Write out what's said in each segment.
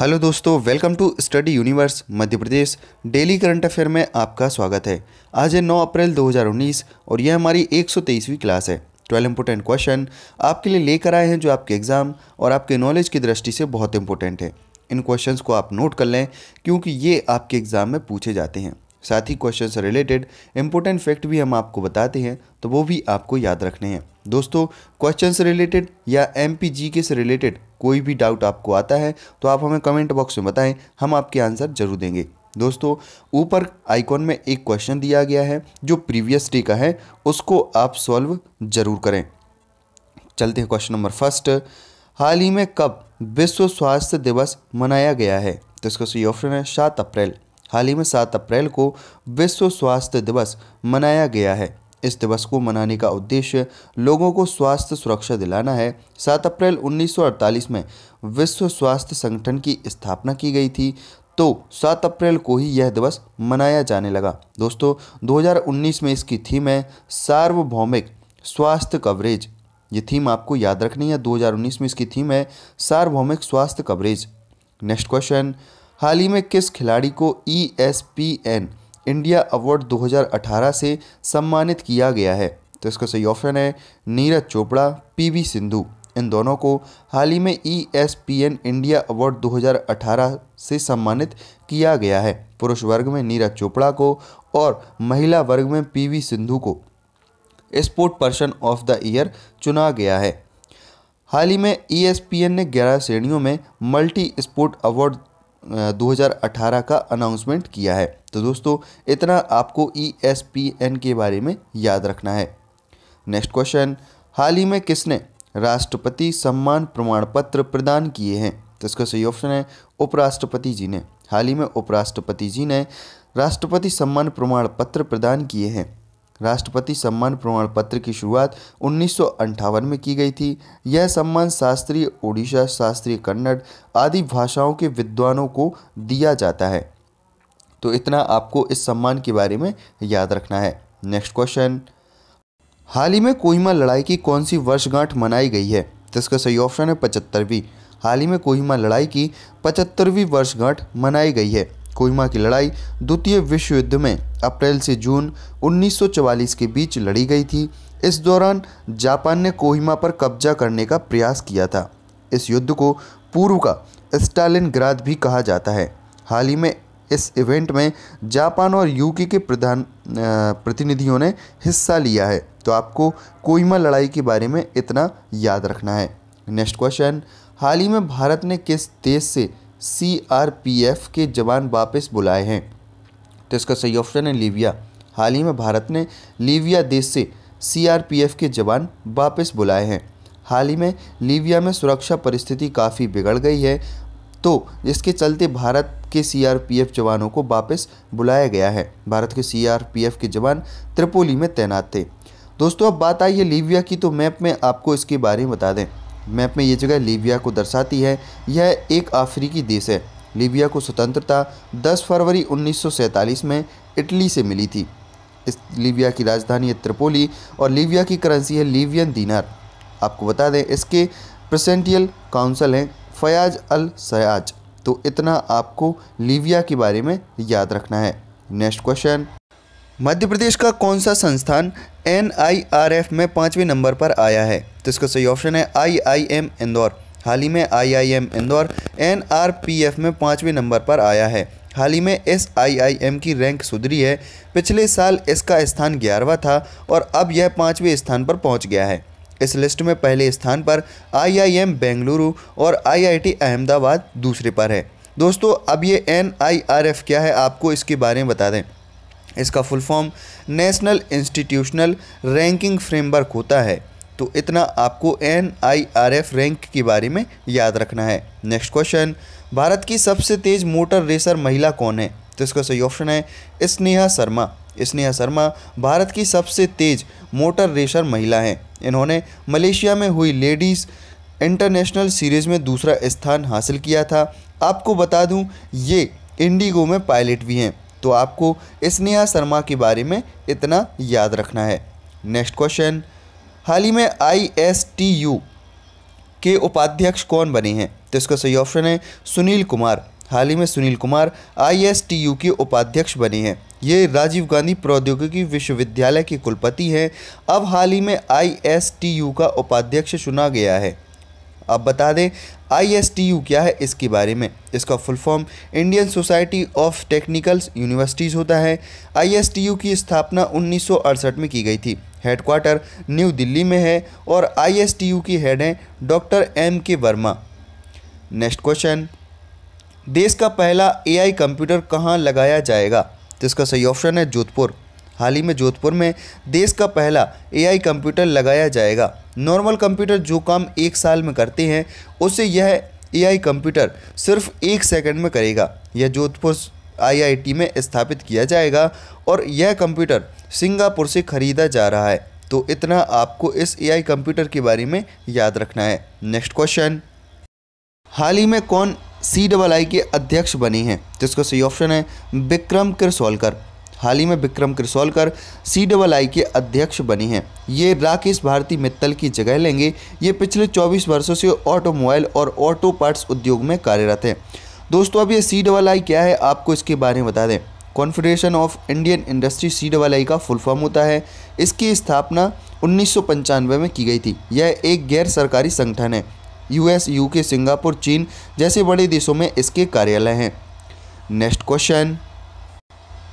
Hello दोस्तों, welcome to study universe Madhya Pradesh daily current affair में आपका स्वागत है। आज है 9 अप्रैल 2019 और यह हमारी 123वीं क्लास है। 12 इंपॉर्टेंट क्वेश्चन आपके लिए लेकर आए हैं जो आपके एग्ज़ाम और आपके नॉलेज की दृष्टि से बहुत इंपॉर्टेंट है। इन क्वेश्चंस को आप नोट कर लें क्योंकि ये आपके एग्ज़ाम में पूछे जाते हैं। साथ ही क्वेश्चन से रिलेटेड इंपॉर्टेंट फैक्ट भी हम आपको बताते हैं, तो वो भी आपको याद रखने हैं। दोस्तों, क्वेश्चन से रिलेटेड या MPGK से रिलेटेड कोई भी डाउट आपको आता है तो आप हमें कमेंट बॉक्स में बताएं, हम आपके आंसर जरूर देंगे। दोस्तों, ऊपर आइकॉन में एक क्वेश्चन दिया गया है जो प्रीवियस डे का है, उसको आप सॉल्व जरूर करें। चलते हैं क्वेश्चन नंबर फर्स्ट। हाल ही में कब विश्व स्वास्थ्य दिवस मनाया गया है? तो इसका सही ऑप्शन है 7 अप्रैल। हाल ही में 7 अप्रैल को विश्व स्वास्थ्य दिवस मनाया गया है। इस दिवस को मनाने का उद्देश्य लोगों को स्वास्थ्य सुरक्षा दिलाना है। 7 अप्रैल 1948 में विश्व स्वास्थ्य संगठन की स्थापना की गई थी, तो 7 अप्रैल को ही यह दिवस मनाया जाने लगा। दोस्तों, 2019 में इसकी थीम है सार्वभौमिक स्वास्थ्य कवरेज। ये थीम आपको याद रखनी है। 2019 में इसकी थीम है सार्वभौमिक स्वास्थ्य कवरेज। Next question. हाल ही में किस खिलाड़ी को ESPN इंडिया अवार्ड 2018 से सम्मानित किया गया है? तो इसका सही ऑप्शन है नीरज चोपड़ा, PV सिंधु। इन दोनों को हाल ही में ESPN इंडिया अवार्ड 2018 से सम्मानित किया गया है। पुरुष वर्ग में नीरज चोपड़ा को और महिला वर्ग में PV सिंधु को sport person of the year चुना गया है। हाल ही में ESPN ने 11 श्रेणियों में मल्टी स्पोर्ट अवार्ड 2018 का अनाउंसमेंट किया है। तो दोस्तों, इतना आपको ESPN के बारे में याद रखना है। Next question. हाल ही में किसने राष्ट्रपति सम्मान प्रमाण पत्र प्रदान किए हैं? तो इसका सही ऑप्शन है उपराष्ट्रपति जी ने। हाल ही में उपराष्ट्रपति जी ने राष्ट्रपति सम्मान प्रमाण पत्र प्रदान किए हैं। राष्ट्रपति सम्मान प्रमाण पत्र की शुरुआत 1958 में की गई थी। यह सम्मान शास्त्रीय ओडिशा, शास्त्रीय कन्नड़ आदि भाषाओं के विद्वानों को दिया जाता है। तो इतना आपको इस सम्मान के बारे में याद रखना है। Next question. हाल ही में कोहिमा लड़ाई की कौन सी वर्षगांठ मनाई गई है? तो इसका सही ऑप्शन है 75वीं। हाल ही में कोहिमा लड़ाई की 75वीं वर्षगांठ मनाई गई है। कोहिमा की लड़ाई द्वितीय विश्व युद्ध में अप्रैल से जून 1944 के बीच लड़ी गई थी। इस दौरान जापान ने कोहिमा पर कब्जा करने का प्रयास किया था। इस युद्ध को पूर्व का स्टालिनग्राद भी कहा जाता है। हाल ही में इस इवेंट में जापान और यूके के प्रतिनिधियों ने हिस्सा लिया है। तो आपको कोहिमा लड़ाई के बारे में इतना याद रखना है। Next question. हाल ही में भारत ने किस देश से CRPF के जवान वापस बुलाए हैं? तो इसका सही ऑप्शन है लीबिया। हाल ही में भारत ने लीबिया देश से CRPF के जवान वापस बुलाए हैं। हाल ही में लीबिया में सुरक्षा परिस्थिति काफ़ी बिगड़ गई है, तो इसके चलते भारत के CRPF जवानों को वापस बुलाया गया है। भारत के CRPF के जवान त्रिपोली में तैनात थे। दोस्तों, अब बात आई है लीबिया की, तो मैप में आपको इसके बारे में बता दें। मैप में ये जगह लीबिया को दर्शाती है। यह एक अफ्रीकी देश है। लीबिया को स्वतंत्रता 10 फरवरी 1947 में इटली से मिली थी। इस लीबिया की राजधानी है त्रिपोली और लीबिया की करेंसी है लीबियन दीनार। आपको बता दें इसके प्रेसिडेंटियल काउंसिल हैं फयाज अल सयाज। तो इतना आपको लीबिया के बारे में याद रखना है। Next question. मध्य प्रदेश का कौन सा संस्थान NIRF में 5वें नंबर पर आया है? तो इसका सही ऑप्शन है IIM इंदौर। हाल ही में IIM इंदौर NRPF में 5वें नंबर पर आया है। हाल ही में इस IIM की रैंक सुधरी है। पिछले साल इसका स्थान 11वां था और अब यह 5वें स्थान पर पहुंच गया है। इस लिस्ट में पहले स्थान पर IIM बेंगलुरु और IIT अहमदाबाद दूसरे पर है। दोस्तों, अब ये NIRF क्या है आपको इसके बारे में बता दें। इसका full form national institutional ranking framework होता है। तो इतना आपको NIRF रैंक के बारे में याद रखना है। Next question. भारत की सबसे तेज़ मोटर रेसर महिला कौन है? तो इसका सही ऑप्शन है स्नेहा शर्मा। स्नेहा शर्मा भारत की सबसे तेज़ मोटर रेसर महिला हैं। इन्होंने मलेशिया में हुई लेडीज़ इंटरनेशनल सीरीज़ में दूसरा स्थान हासिल किया था। आपको बता दूं ये इंडिगो में पायलट भी हैं। तो आपको स्नेहा शर्मा के बारे में इतना याद रखना है। Next question. हाल ही में ISTU के उपाध्यक्ष कौन बने हैं? तो इसका सही ऑप्शन है सुनील कुमार। हाल ही में सुनील कुमार ISTU के उपाध्यक्ष बने हैं। ये राजीव गांधी प्रौद्योगिकी विश्वविद्यालय के कुलपति हैं। अब हाल ही में ISTU का उपाध्यक्ष चुना गया है। अब बता दें ISTU क्या है इसके बारे में। इसका full form Indian society of technical universities होता है। ISTU की स्थापना 1968 में की गई थी। हेडक्वार्टर न्यू दिल्ली में है और ISTU की हेड हैं doctor MK Verma. Next question, देश का पहला AI कंप्यूटर कहाँ लगाया जाएगा? तो इसका सही ऑप्शन है जोधपुर। हाल ही में जोधपुर में देश का पहला AI कंप्यूटर लगाया जाएगा। नॉर्मल कंप्यूटर जो काम 1 साल में करते हैं उसे यह AI कंप्यूटर सिर्फ 1 सेकंड में करेगा। यह जोधपुर IIT में स्थापित किया जाएगा और यह कंप्यूटर सिंगापुर से खरीदा जा रहा है। तो इतना आपको इस AI कंप्यूटर के बारे में याद रखना है। नेक्स्ट क्वेश्चन, हाल ही में कौन CII के अध्यक्ष बने हैं? तो इसका सही ऑप्शन है विक्रम किरलोस्कर। हाल ही में विक्रम किरलोस्कर CII के अध्यक्ष बने हैं। ये राकेश भारती मित्तल की जगह लेंगे। ये पिछले 24 वर्षों से ऑटोमोबाइल और ऑटो पार्ट्स उद्योग में कार्यरत हैं। दोस्तों अब ये CII क्या है आपको इसके बारे में बता दें। Confederation of Indian industry CII का फुल फॉर्म होता है। इसकी स्थापना 1995 में की गई थी। यह एक गैर सरकारी संगठन है। US, UK, सिंगापुर, चीन जैसे बड़े देशों में इसके कार्यालय हैं। नेक्स्ट क्वेश्चन,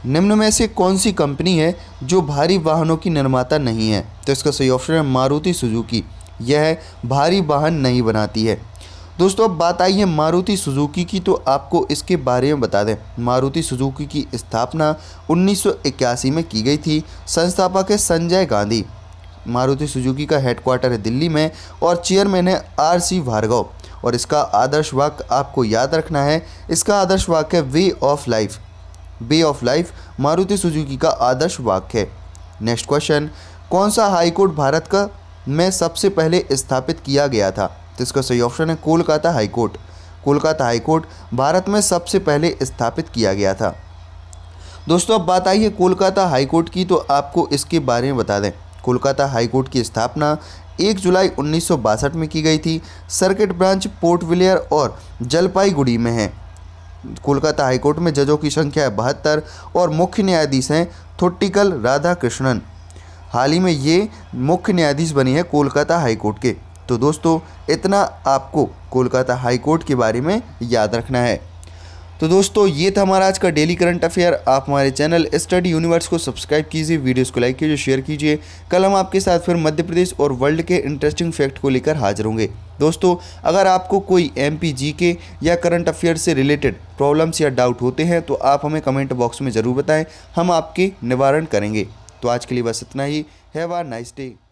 निम्न में से कौन सी कंपनी है जो भारी वाहनों की निर्माता नहीं है? तो इसका सही ऑप्शन है मारुति सुजुकी। यह भारी वाहन नहीं बनाती है। दोस्तों अब बात आई है मारुति सुजुकी की, तो आपको इसके बारे में बता दें। मारुति सुजुकी की स्थापना 1981 में की गई थी। संस्थापक है संजय गांधी। मारुति सुजुकी का हेडक्वार्टर है दिल्ली में और चेयरमैन है RC भार्गव। और इसका आदर्श वाक्य आपको याद रखना है। इसका आदर्श वाक्य है way of life. Way of life Maruti Suzuki का आदर्श वाक्य है। नेक्स्ट क्वेश्चन, कौन सा हाई कोर्ट भारत का में सबसे पहले स्थापित किया गया था? तो इसका सही ऑप्शन है Kolkata high court. Kolkata high court Bharat में सबसे पहले स्थापित किया गया था। दोस्तों अब बात आई है कोलकाता हाई कोर्ट की, तो आपको इसके बारे में बता दें। कोलकाता हाई कोर्ट की स्थापना 1 जुलाई 1962 में की गई थी। सर्किट ब्रांच पोर्ट विलियर और जलपाईगुड़ी में है। कोलकाता हाई कोर्ट में जजों की संख्या है 72 और मुख्य न्यायाधीश हैं थोट्टिकल राधा कृष्णन। हाल ही में ये मुख्य न्यायाधीश बनी है कोलकाता हाई कोर्ट के। तो दोस्तों इतना आपको कोलकाता हाई कोर्ट के बारे में याद रखना है। तो दोस्तों ये था हमारा आज का डेली करंट अफेयर। आप हमारे चैनल स्टडी यूनिवर्स को सब्सक्राइब कीजिए, वीडियोस को लाइक कीजिए, शेयर कीजिए। कल हम आपके साथ फिर मध्य प्रदेश और वर्ल्ड के इंटरेस्टिंग फैक्ट को लेकर हाजिर होंगे। दोस्तों अगर आपको कोई MP GK या करंट अफेयर से रिलेटेड प्रॉब्लम्स या डाउट होते हैं तो आप हमें कमेंट बॉक्स में ज़रूर बताएँ, हम आपके निवारण करेंगे। तो आज के लिए बस इतना ही। Have a nice day.